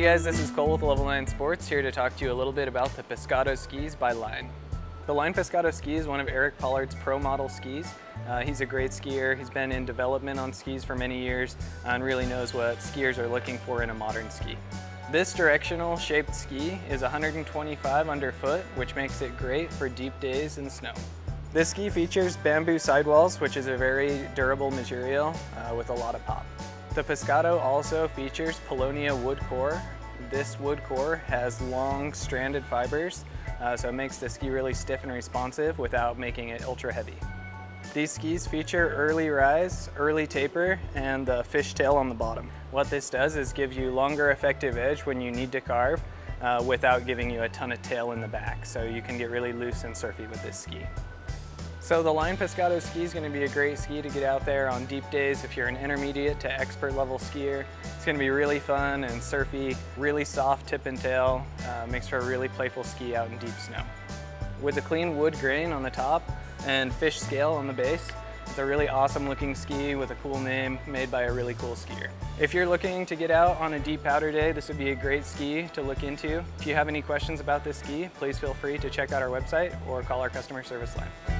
Hey guys, this is Cole with Level 9 Sports, here to talk to you a little bit about the Pescado skis by Line. The Line Pescado ski is one of Eric Pollard's pro model skis. He's a great skier. He's been in development on skis for many years and really knows what skiers are looking for in a modern ski. This directional shaped ski is 125 underfoot, which makes it great for deep days in snow. This ski features bamboo sidewalls, which is a very durable material with a lot of pop. The Pescado also features Paulownia wood core. This wood core has long stranded fibers, so it makes the ski really stiff and responsive without making it ultra heavy. These skis feature early rise, early taper, and the fishtail on the bottom. What this does is give you longer effective edge when you need to carve without giving you a ton of tail in the back, so you can get really loose and surfy with this ski. So the Line Pescado ski is going to be a great ski to get out there on deep days if you're an intermediate to expert level skier. It's going to be really fun and surfy, really soft tip and tail, makes for a really playful ski out in deep snow. With a clean wood grain on the top and fish scale on the base, it's a really awesome looking ski with a cool name made by a really cool skier. If you're looking to get out on a deep powder day, this would be a great ski to look into. If you have any questions about this ski, please feel free to check out our website or call our customer service line.